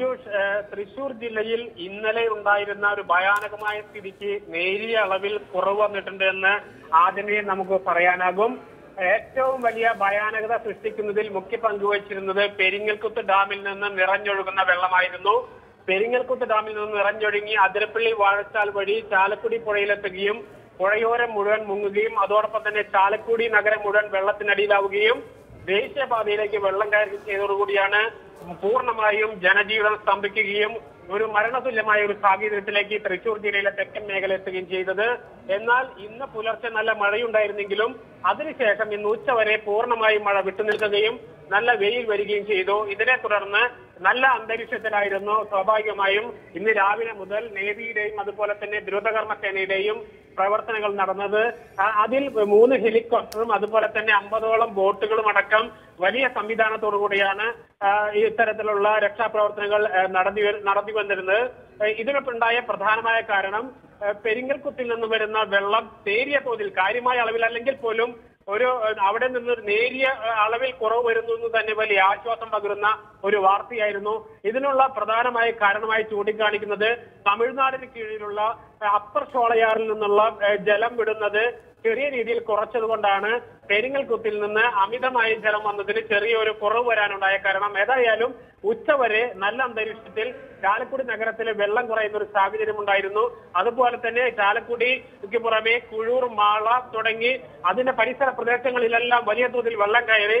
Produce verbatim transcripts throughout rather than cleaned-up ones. മഞ്ജുഷ്, തൃശൂർ ജില്ലയിൽ ഇന്നലെ ഉണ്ടായിരുന്ന ഒരു ഭയാനകമായ സ്ഥിതിക്ക് നേരിയ അളവിൽ കുറവ് വന്നിട്ടുണ്ട് എന്ന് ആദ്യമേ നമുക്ക് പറയാനാകും. ഏറ്റവും വലിയ ഭയാനകത സൃഷ്ടിക്കുന്നതിൽ മുഖ്യ പങ്കുവച്ചിരുന്നത് പെരിങ്ങൽക്കുത്ത് ഡാമിൽ നിന്ന് നിറഞ്ഞൊഴുകുന്ന വെള്ളമായിരുന്നു. പെരിങ്ങൽക്കുത്ത് ഡാമിൽ നിന്ന് നിറഞ്ഞൊഴുകി അതിരപ്പള്ളി വാഴച്ചാൽ വഴി ചാലക്കുടി പുഴയിലെത്തുകയും പുഴയോരം മുഴുവൻ മുങ്ങുകയും അതോടൊപ്പം തന്നെ ചാലക്കുടി നഗരം മുഴുവൻ വെള്ളത്തിനടിയിലാവുകയും ദേശീയപാതയിലേക്ക് വെള്ളം കയറി ചെയ്തതോടുകൂടിയാണ് പൂർണ്ണമായും ജനജീവിതം സ്തംഭിക്കുകയും ഒരു മരണതുല്യമായ ഒരു സാഹചര്യത്തിലേക്ക് തൃശൂർ ജില്ലയിലെ തെക്കൻ മേഖല എത്തുകയും ചെയ്തത്. എന്നാൽ ഇന്ന് പുലർച്ചെ നല്ല മഴയുണ്ടായിരുന്നെങ്കിലും അതിനുശേഷം ഇന്ന് ഉച്ചവരെ പൂർണ്ണമായും മഴ വിട്ടുനിൽക്കുകയും നല്ല വെയിൽ വരികയും ചെയ്തു. ഇതിനെ തുടർന്ന് നല്ല അന്തരീക്ഷത്തിലായിരുന്നു സ്വാഭാവികമായും ഇന്ന് രാവിലെ മുതൽ നേവിയുടെയും അതുപോലെ തന്നെ ദ്രുതകർമ്മ സേനയുടെയും പ്രവർത്തനങ്ങൾ നടന്നത്. അതിൽ മൂന്ന് ഹെലികോപ്റ്ററും അതുപോലെ തന്നെ അമ്പതോളം ബോട്ടുകളും അടക്കം വലിയ സംവിധാനത്തോടു കൂടിയാണ് ഇത്തരത്തിലുള്ള രക്ഷാപ്രവർത്തനങ്ങൾ നടന്നു നടത്തി വന്നിരുന്നത്. ഇതിനൊപ്പുണ്ടായ പ്രധാനമായ കാരണം പെരിങ്ങൽക്കുത്തിൽ നിന്ന് വരുന്ന വെള്ളം നേരിയ തോതിൽ, കാര്യമായ അളവിൽ അല്ലെങ്കിൽ പോലും ഒരു അവിടെ നിന്നൊരു നേരിയ അളവിൽ കുറവ് വരുന്നു എന്ന് തന്നെ വലിയ ആശ്വാസം പകരുന്ന ഒരു വാർത്തയായിരുന്നു. ഇതിനുള്ള പ്രധാനമായ കാരണമായി ചൂണ്ടിക്കാണിക്കുന്നത് തമിഴ്നാടിന് കീഴിലുള്ള അപ്പർ ഷോളയാറിൽ നിന്നുള്ള ജലം വിടുന്നത് ചെറിയ രീതിയിൽ കുറച്ചതുകൊണ്ടാണ് പെരിങ്ങൽക്കുത്തിൽ നിന്ന് അമിതമായ ജലം വന്നതിന് ചെറിയൊരു കുറവ് വരാനുണ്ടായ കാരണം. ഏതായാലും ഉച്ചവരെ നല്ല അന്തരീക്ഷത്തിൽ ചാലക്കുടി നഗരത്തിലെ വെള്ളം കുറയുന്ന ഒരു സാഹചര്യം ഉണ്ടായിരുന്നു. അതുപോലെ തന്നെ ചാലക്കുടിക്ക് പുറമെ കുഴൂർ, മാള തുടങ്ങി അതിന്റെ പരിസര പ്രദേശങ്ങളിലെല്ലാം വലിയ തോതിൽ വെള്ളം കയറി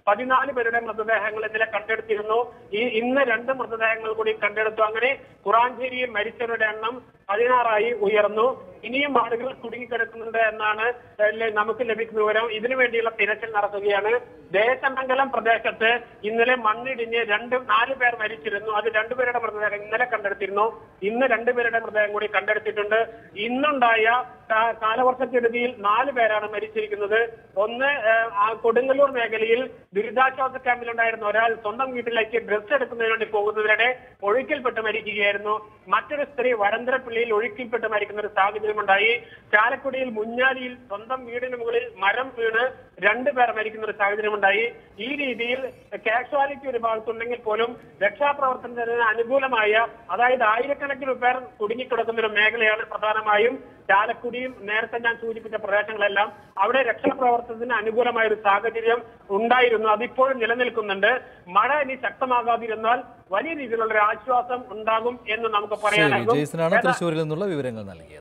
പതിനാല് പേരുടെ മൃതദേഹങ്ങൾ ഇന്നലെ കണ്ടെടുത്തിരുന്നു. ഈ ഇന്ന് രണ്ട് മൃതദേഹങ്ങൾ കൂടി കണ്ടെടുത്തു. അങ്ങനെ കുറാഞ്ചേരിയിൽ മരിച്ചവരുടെ എണ്ണം പതിനാറായി ഉയർന്നു. ഇനിയും ആളുകൾ കുടുങ്ങിക്കിടക്കുന്നുണ്ട് എന്നാണ് നമുക്ക് ലഭിക്കുന്ന വിവരം. ഇതിനുവേണ്ടിയുള്ള തിരച്ചിൽ നടത്തുകയാണ്. ദേശമംഗലം പ്രദേശത്ത് ഇന്നലെ മണ്ണിടിഞ്ഞ് രണ്ട് നാല് പേർ മരിച്ചിരുന്നു. അത് രണ്ടുപേരുടെ മൃതദേഹം ഇന്നലെ കണ്ടെടുത്തിരുന്നു. ഇന്ന് രണ്ടുപേരുടെ മൃതദേഹം കൂടി കണ്ടെടുത്തിട്ടുണ്ട്. ഇന്നുണ്ടായ കാലവർഷക്കെടുതിയിൽ നാല് പേരാണ് മരിച്ചിരിക്കുന്നത്. ഒന്ന് കൊടുങ്ങല്ലൂർ മേഖലയിൽ ദുരിതാശ്വാസ ക്യാമ്പിലുണ്ടായിരുന്ന ഒരാൾ സ്വന്തം വീട്ടിലേക്ക് ഡ്രസ് എടുക്കുന്നതിന് വേണ്ടി പോകുന്നവരുടെ ഒഴുക്കിൽപ്പെട്ട് മരിക്കുകയായിരുന്നു. മറ്റൊരു സ്ത്രീ വരന്തരപ്പള്ളിയിൽ ഒഴുക്കിൽപ്പെട്ട് മരിക്കുന്ന ഒരു സാഹചര്യമുണ്ടായി. ചാലക്കുടിയിൽ മുഞ്ഞാലിയിൽ സ്വന്തം വീടിന് മുകളിൽ മരം വീണ് രണ്ടുപേർ മരിക്കുന്ന ഒരു സാഹചര്യമുണ്ടായി. ഈ രീതിയിൽ കാഷ്വാലിറ്റി ഒരു ഭാഗത്തുണ്ടെങ്കിൽ പോലും രക്ഷാപ്രവർത്തനത്തിന് അനുകൂലമായ, അതായത് ആയിരക്കണക്കിന് പേർ കുടുങ്ങിക്കിടക്കുന്ന ഒരു മേഖലയാണ് പ്രധാനമായും ചാലക്കുടിയും നേരത്തെ ഞാൻ സൂചിപ്പിച്ച പ്രദേശങ്ങളെല്ലാം. അവിടെ രക്ഷാപ്രവർത്തനത്തിന് അനുകൂലമായ ഒരു സാഹചര്യം ഉണ്ടായിരുന്നു, അതിപ്പോഴും നിലനിൽക്കുന്നുണ്ട്. മഴ ഇനി ശക്തമാകാതിരുന്നാൽ വലിയ രീതിയിലുള്ള ഒരു ആശ്വാസം ഉണ്ടാകും എന്ന് നമുക്ക് പറയാനാകും. തൃശ്ശൂരിൽ നിന്നുള്ള വിവരങ്ങൾ നൽകി.